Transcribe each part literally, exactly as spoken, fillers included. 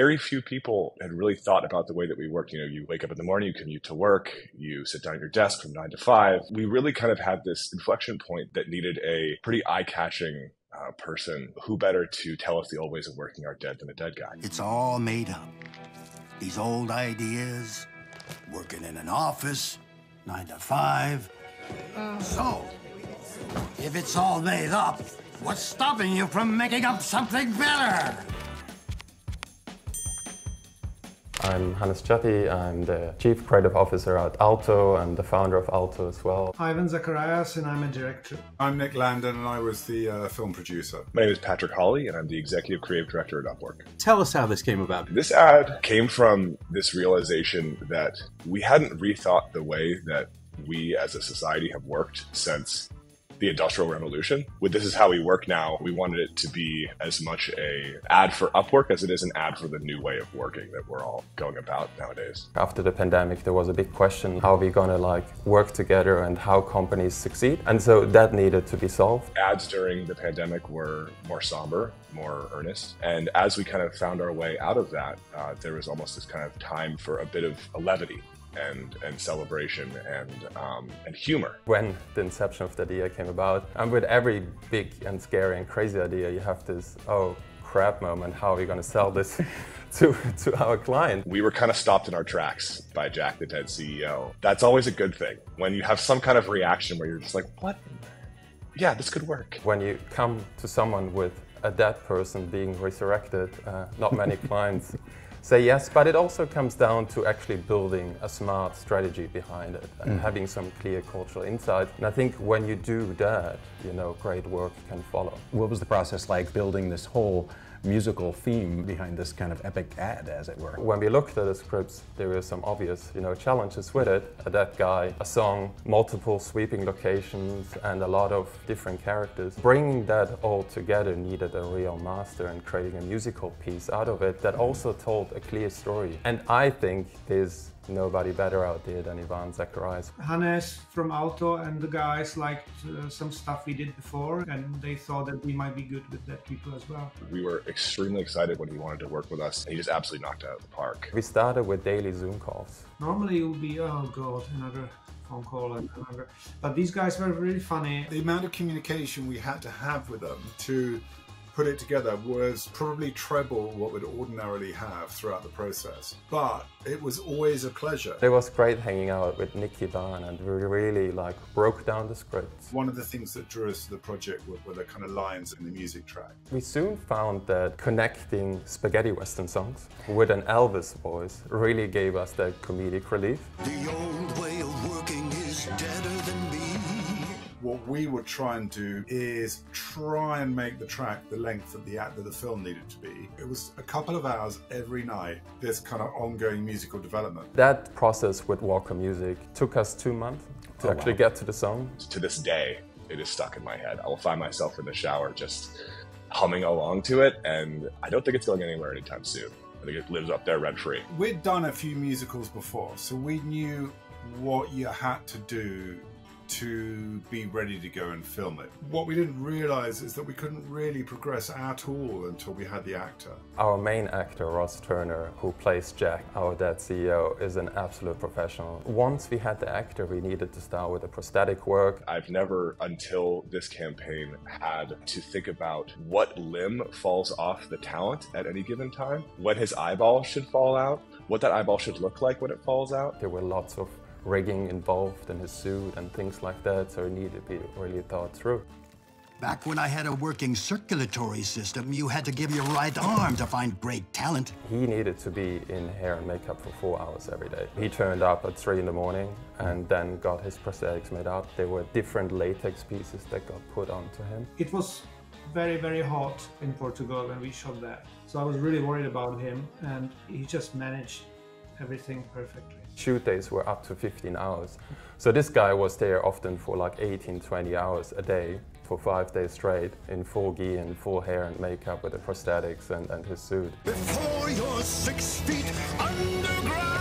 very few people had really thought about the way that we worked. You know, you wake up in the morning, you commute to work, you sit down at your desk from nine to five. We really kind of had this inflection point that needed a pretty eye-catching uh, person. Who better to tell us the old ways of working are dead than a dead guy? It's all made up. These old ideas, working in an office, nine to five. Uh. So, if it's all made up, what's stopping you from making up something better? I'm Hannes Ciatti. I'm the Chief Creative Officer at Alto. I'm the founder of Alto as well. Ivan Zacharias, and I'm a director. I'm Nick Landon, and I was the uh, film producer. My name is Patrick Holly, and I'm the Executive Creative Director at Upwork. Tell us how this came about. This ad came from this realization that we hadn't rethought the way that we as a society have worked since the Industrial Revolution. With This Is How We Work Now, we wanted it to be as much a ad for Upwork as it is an ad for the new way of working that we're all going about nowadays. After the pandemic, there was a big question, how are we gonna like work together and how companies succeed? And so that needed to be solved. Ads during the pandemic were more somber, more earnest. And as we kind of found our way out of that, uh, there was almost this kind of time for a bit of a levity. And, and celebration and, um, and humor. When the inception of the idea came about, and with every big and scary and crazy idea, you have this, oh crap moment, how are we going to sell this to, to our client? We were kind of stopped in our tracks by Jack the Dead C E O. That's always a good thing, when you have some kind of reaction where you're just like, what? Yeah, this could work. When you come to someone with a dead person being resurrected, uh, not many clients say yes, but it also comes down to actually building a smart strategy behind it and mm. having some clear cultural insight. And I think when you do that, you know, great work can follow. What was the process like building this whole musical theme behind this kind of epic ad, as it were? When we looked at the scripts, there were some obvious, you know, challenges with it. A dead guy, a song, multiple sweeping locations, and a lot of different characters. Bringing that all together needed a real master and creating a musical piece out of it that also told a clear story. And I think there's nobody better out there than Ivan Zacharias. Hannes from Alto and the guys liked uh, some stuff we did before, and they thought that we might be good with that people as well. We were extremely excited when he wanted to work with us, and he just absolutely knocked it out of the park. We started with daily Zoom calls. Normally it would be, oh god, another phone call, and another. But these guys were really funny. The amount of communication we had to have with them to put it together was probably treble what we'd ordinarily have throughout the process. But it was always a pleasure. It was great hanging out with Nicky Vaughan, and we really like broke down the scripts. One of the things that drew us to the project were, were the kind of lines in the music track. We soon found that connecting spaghetti western songs with an Elvis voice really gave us that comedic relief. The old way of working is deader than me. What we would try and do is try and make the track the length that the act that the film needed to be. It was a couple of hours every night, this kind of ongoing musical development. That process with Walker Music took us two months to oh, actually wow. get to the song. To this day, it is stuck in my head. I will find myself in the shower just humming along to it, and I don't think it's going anywhere anytime soon. I think it lives up there rent-free. We'd done a few musicals before, so we knew what you had to do to be ready to go and film it. What we didn't realize is that we couldn't really progress at all until we had the actor. Our main actor, Ross Turner, who plays Jack, our dead C E O, is an absolute professional. Once we had the actor, we needed to start with the prosthetic work. I've never, until this campaign, had to think about what limb falls off the talent at any given time, when his eyeball should fall out, what that eyeball should look like when it falls out. There were lots of rigging involved in his suit and things like that, so it needed to be really thought through. Back when I had a working circulatory system, you had to give your right arm to find great talent. He needed to be in hair and makeup for four hours every day. He turned up at three in the morning and then got his prosthetics made up. There were different latex pieces that got put onto him. It was very, very hot in Portugal when we shot that, so I was really worried about him, and he just managed everything perfectly. Shoot days were up to fifteen hours. So this guy was there often for like eighteen, twenty hours a day for five days straight in full gear and full hair and makeup with the prosthetics and, and his suit. Before you're six feet underground.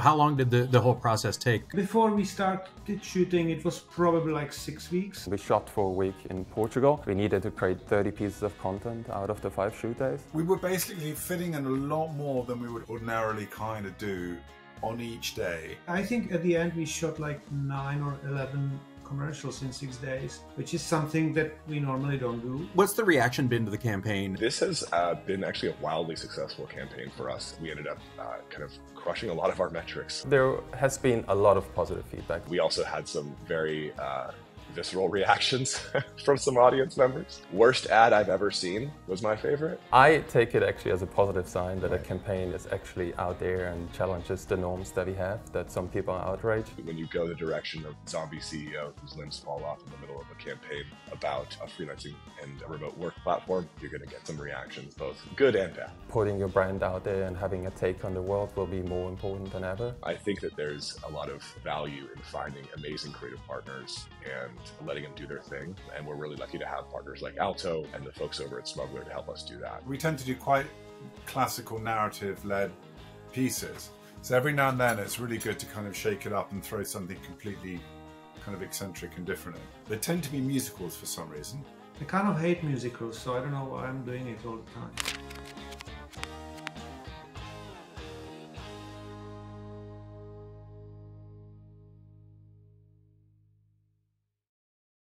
How long did the, the whole process take? Before we started shooting, it was probably like six weeks. We shot for a week in Portugal. We needed to create thirty pieces of content out of the five shoot days. We were basically fitting in a lot more than we would ordinarily kind of do on each day. I think at the end we shot like nine or eleven commercials in six days, which is something that we normally don't do. What's the reaction been to the campaign? This has uh, been actually a wildly successful campaign for us. We ended up uh, kind of crushing a lot of our metrics. There has been a lot of positive feedback. We also had some very uh, visceral reactions from some audience members. Worst ad I've ever seen was my favorite. I take it actually as a positive sign that a campaign is actually out there and challenges the norms that we have, that some people are outraged. When you go the direction of zombie C E O whose limbs fall off in the middle of a campaign about a freelancing and a remote work platform, you're going to get some reactions, both good and bad. Putting your brand out there and having a take on the world will be more important than ever. I think that there's a lot of value in finding amazing creative partners and letting them do their thing, and we're really lucky to have partners like Alto and the folks over at Smuggler to help us do that. We tend to do quite classical narrative-led pieces, so every now and then it's really good to kind of shake it up and throw something completely kind of eccentric and different. They tend to be musicals for some reason. I kind of hate musicals, so I don't know why I'm doing it all the time.